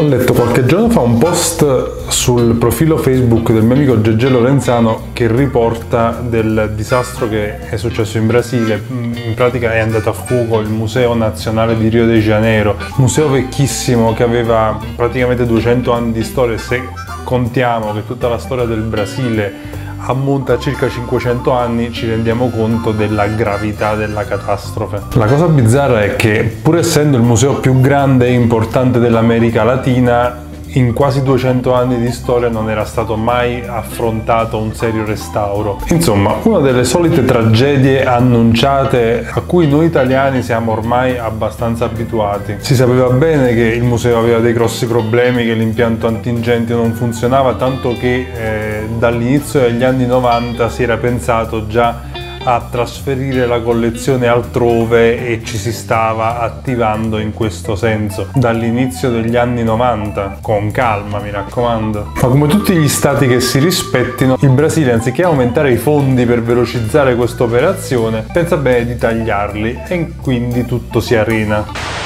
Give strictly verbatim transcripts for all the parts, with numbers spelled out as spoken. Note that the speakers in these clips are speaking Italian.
Ho letto qualche giorno fa un post sul profilo Facebook del mio amico Gigi Lorenzano che riporta del disastro che è successo in Brasile. In pratica è andato a fuoco il Museo Nazionale di Rio de Janeiro, museo vecchissimo che aveva praticamente duecento anni di storia. Se contiamo che tutta la storia del Brasile ammonta a circa cinquecento anni, ci rendiamo conto della gravità della catastrofe. La cosa bizzarra è che, pur essendo il museo più grande e importante dell'America Latina, in quasi duecento anni di storia non era stato mai affrontato un serio restauro. Insomma, una delle solite tragedie annunciate a cui noi italiani siamo ormai abbastanza abituati. Si sapeva bene che il museo aveva dei grossi problemi, che l'impianto antincendio non funzionava, tanto che eh, dall'inizio degli anni novanta si era pensato già a trasferire la collezione altrove e ci si stava attivando in questo senso dall'inizio degli anni novanta, con calma, mi raccomando. Ma come tutti gli stati che si rispettino, il Brasile, anziché aumentare i fondi per velocizzare questa operazione, pensa bene di tagliarli, e quindi tutto si arena.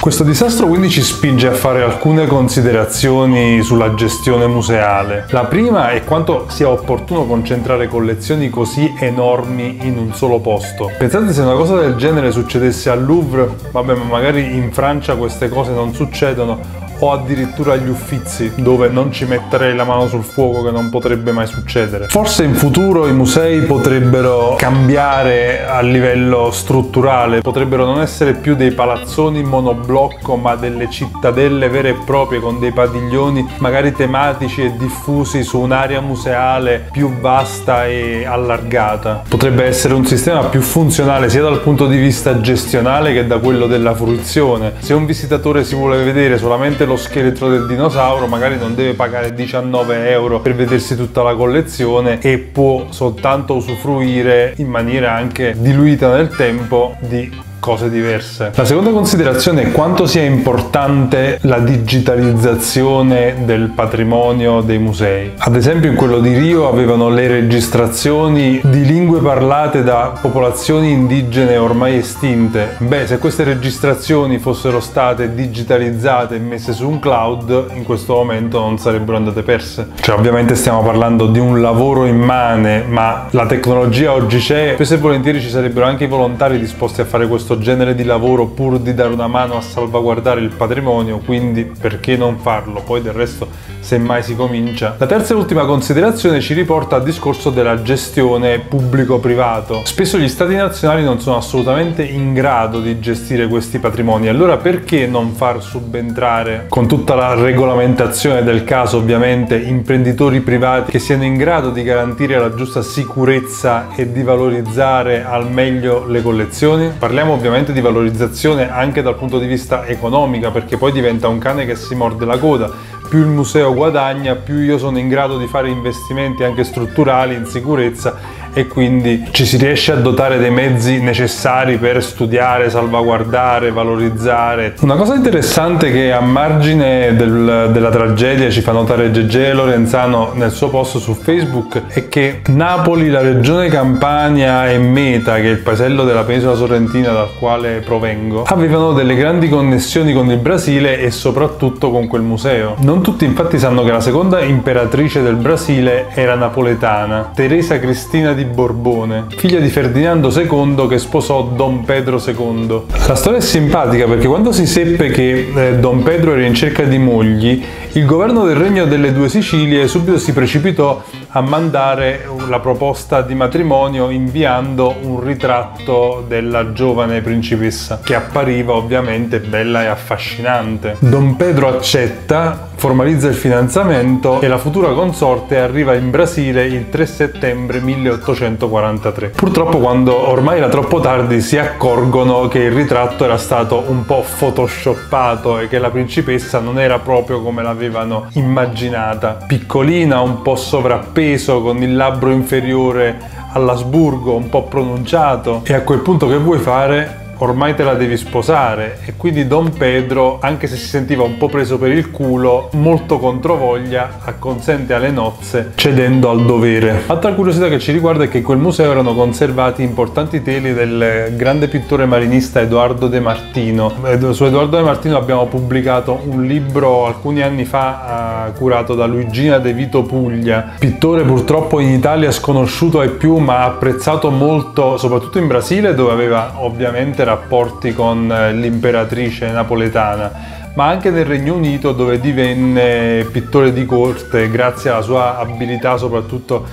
Questo disastro quindi ci spinge a fare alcune considerazioni sulla gestione museale. La prima è quanto sia opportuno concentrare collezioni così enormi in un solo posto. Pensate se una cosa del genere succedesse al Louvre, vabbè, ma magari in Francia queste cose non succedono, o addirittura agli Uffizi, dove non ci metterei la mano sul fuoco che non potrebbe mai succedere. Forse in futuro i musei potrebbero cambiare a livello strutturale, potrebbero non essere più dei palazzoni monoblocco, ma delle cittadelle vere e proprie con dei padiglioni magari tematici e diffusi su un'area museale più vasta e allargata. Potrebbe essere un sistema più funzionale sia dal punto di vista gestionale che da quello della fruizione. Se un visitatore si vuole vedere solamente lo scheletro del dinosauro, magari non deve pagare diciannove euro per vedersi tutta la collezione e può soltanto usufruire in maniera anche diluita nel tempo di cose diverse. La seconda considerazione è quanto sia importante la digitalizzazione del patrimonio dei musei. Ad esempio in quello di Rio avevano le registrazioni di lingue parlate da popolazioni indigene ormai estinte. Beh, se queste registrazioni fossero state digitalizzate e messe su un cloud, in questo momento non sarebbero andate perse. Cioè, ovviamente stiamo parlando di un lavoro immane, ma la tecnologia oggi c'è. Spesso e volentieri ci sarebbero anche i volontari disposti a fare questo genere di lavoro pur di dare una mano a salvaguardare il patrimonio, quindi perché non farlo? Poi del resto semmai si comincia. La terza e ultima considerazione ci riporta al discorso della gestione pubblico-privato. Spesso gli stati nazionali non sono assolutamente in grado di gestire questi patrimoni, allora perché non far subentrare, con tutta la regolamentazione del caso ovviamente, imprenditori privati che siano in grado di garantire la giusta sicurezza e di valorizzare al meglio le collezioni? Parliamo ovviamente di valorizzazione anche dal punto di vista economico, perché poi diventa un cane che si morde la coda. Più il museo guadagna, più io sono in grado di fare investimenti anche strutturali in sicurezza, e quindi ci si riesce a dotare dei mezzi necessari per studiare, salvaguardare, valorizzare. Una cosa interessante che a margine del, della tragedia ci fa notare Gigi Lorenzano nel suo post su Facebook è che Napoli, la regione Campania e Meta, che è il paesello della penisola sorrentina dal quale provengo, avevano delle grandi connessioni con il Brasile e soprattutto con quel museo. Non tutti infatti sanno che la seconda imperatrice del Brasile era napoletana, Teresa Cristina di Borbone, figlia di Ferdinando secondo che sposò Don Pedro secondo. La storia è simpatica perché quando si seppe che eh, Don Pedro era in cerca di mogli, il governo del Regno delle Due Sicilie subito si precipitò a mandare la proposta di matrimonio inviando un ritratto della giovane principessa, che appariva ovviamente bella e affascinante. Don Pedro accetta, formalizza il fidanzamento e la futura consorte arriva in Brasile il tre settembre milleottocentoquarantatré. Purtroppo, quando ormai era troppo tardi, si accorgono che il ritratto era stato un po' photoshoppato e che la principessa non era proprio come l'avevano immaginata. Piccolina, un po' sovrappeso, con il labbro inferiore all'Asburgo, un po' pronunciato. E a quel punto che vuoi fare? ormai te la devi sposare, e quindi Don Pedro, anche se si sentiva un po' preso per il culo, molto controvoglia acconsente alle nozze cedendo al dovere. Altra curiosità che ci riguarda è che in quel museo erano conservati importanti teli del grande pittore marinista Edoardo De Martino. Su Edoardo De Martino abbiamo pubblicato un libro alcuni anni fa curato da Luigina De Vito Puglia, pittore purtroppo in Italia sconosciuto ai più ma apprezzato molto soprattutto in Brasile, dove aveva ovviamente rapporti con l'imperatrice napoletana, ma anche nel Regno Unito, dove divenne pittore di corte grazie alla sua abilità soprattutto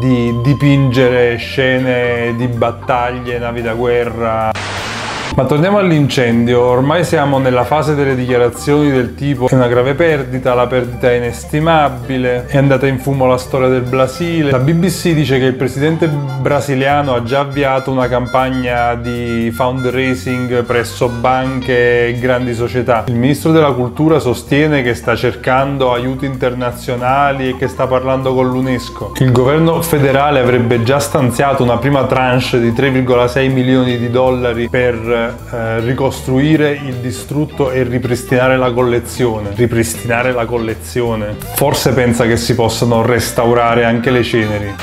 di dipingere scene di battaglie, navi da guerra. Ma torniamo all'incendio. Ormai siamo nella fase delle dichiarazioni del tipo è una grave perdita, la perdita è inestimabile, è andata in fumo la storia del Brasile. La B B C dice che il presidente brasiliano ha già avviato una campagna di fundraising presso banche e grandi società. Il ministro della cultura sostiene che sta cercando aiuti internazionali e che sta parlando con l'UNESCO. Il governo federale avrebbe già stanziato una prima tranche di tre virgola sei milioni di dollari per Eh, ricostruire il distrutto e ripristinare la collezione. Ripristinare la collezione. Forse pensa che si possano restaurare anche le ceneri.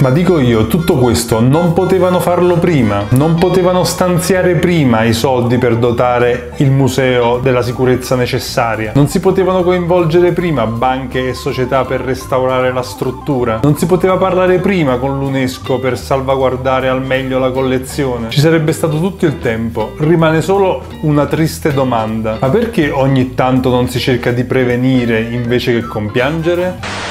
Ma dico io, tutto questo non potevano farlo prima? Non potevano stanziare prima i soldi per dotare il museo della sicurezza necessaria? Non si potevano coinvolgere prima banche e società per restaurare la struttura? Non si poteva parlare prima con l'UNESCO per salvaguardare al meglio la collezione? Ci sarebbe stato tutto il tempo. Rimane solo una triste domanda: ma perché ogni tanto non si cerca di prevenire invece che compiangere?